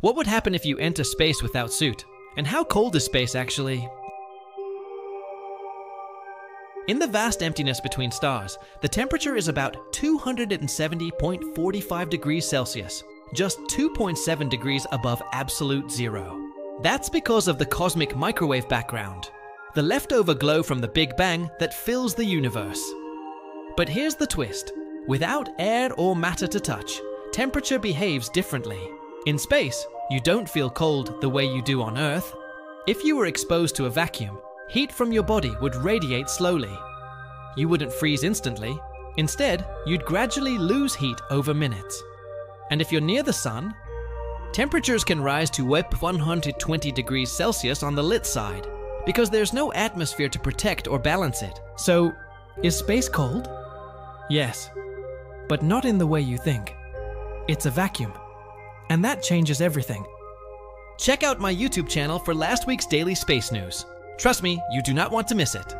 What would happen if you enter space without suit? And how cold is space actually? In the vast emptiness between stars, the temperature is about 270.45 degrees Celsius, just 2.7 degrees above absolute zero. That's because of the cosmic microwave background, the leftover glow from the Big Bang that fills the universe. But here's the twist. Without air or matter to touch, temperature behaves differently. In space, you don't feel cold the way you do on Earth. If you were exposed to a vacuum, heat from your body would radiate slowly. You wouldn't freeze instantly. Instead, you'd gradually lose heat over minutes. And if you're near the sun, temperatures can rise to up 120 degrees Celsius on the lit side, because there's no atmosphere to protect or balance it. So, is space cold? Yes, but not in the way you think. It's a vacuum, and that changes everything. Check out my YouTube channel for last week's daily space news. Trust me, you do not want to miss it.